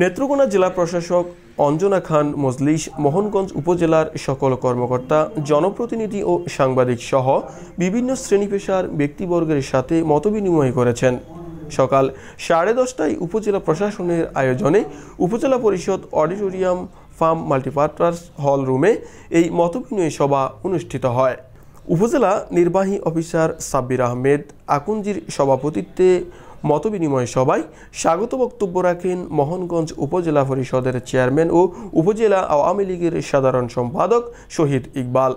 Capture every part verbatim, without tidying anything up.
নেত্রকোনা জেলা প্রশাসক अंजना खान मजलिस मोहनगंज उपजेलार सकल कर्मकर्ता जनप्रतिनिधि और सांबादिक सह विभिन्न श्रेणी पेशार व्यक्तिबर्गर साथे मतबिनिमय करेछेन। सकाल साढ़े दसटाय उपजेला प्रशासनेर आयोजने उपजेला परिषद अडिटोरियम फार्म माल्टीपार्पास हल रूमे एई मतबिनिमय सभा अनुष्ठित हय। उपजेला निर्वाही अफिसार सब्बीर आहमेद आकुंजिर सभापतित्वे मत बिनिमय सभाय स्वागत बक्तव्य रखें मोहनगंज उपजेला परिषदेर चेयरमैन और उपजेला आवामी लीगेर साधारण सम्पादक शहीद इकबाल,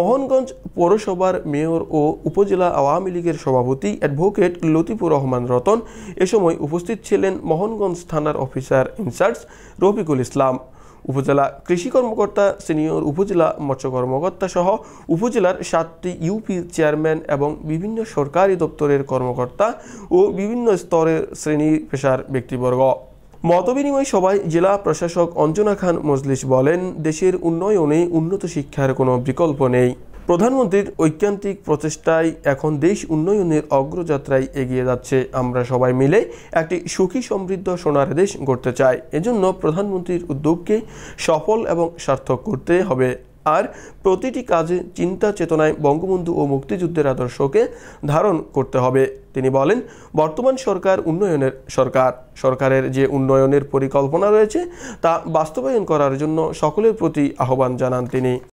मोहनगंज पौरसभार मेयर और उपजेला आवामी लीगेर सभापति एडभोकेट लतिफुर रहमान रतन। ए समय उपस्थित छिलेन मोहनगंज थानार अफिसार इनचार्ज रफिकुल इस्लाम, उपजेला कृषि कर्मकर्ता सिनियर उपजेला मत्स्य कर्मकर्ता सह उपजेलार सातटी यूपी चेयरमैन एवं विभिन्न सरकारी दफ्तरेर कर्मकर्ता और विभिन्न स्तरेर श्रेणी पेशार व्यक्तिबर्ग। मतबिनिमय सभाय जिला प्रशासक अंजना खान मजलिस बोलेन, देशेर उन्नयने उन्नत शिक्षार कोनो विकल्प नेই। प्रधानमंत्री ऐक्यान्तिक प्रचेष्टाय एखन देश उन्नयनेर अग्रजात्राय एगिए जाच्छे। आमरा सबाई मिले एकटी सुखी समृद्ध सोनार देश गढ़ते चाई। एजोन्नो प्रधानमंत्रीर उद्योगके सफल एवं सार्थक करते हबे और प्रतिटी काजे चिंता चेतनाय बंगबंधु और मुक्तिजुद्धेर आदर्शके धारण करते हबे। तिनि बोलेन, बर्तमान सरकार उन्नयनेर सरकार, सरकारेर जे उन्नयनेर परिकल्पना रयेछे ता बास्तबायन करार जन्य सकलेर प्रति आह्वान जानान। तिनि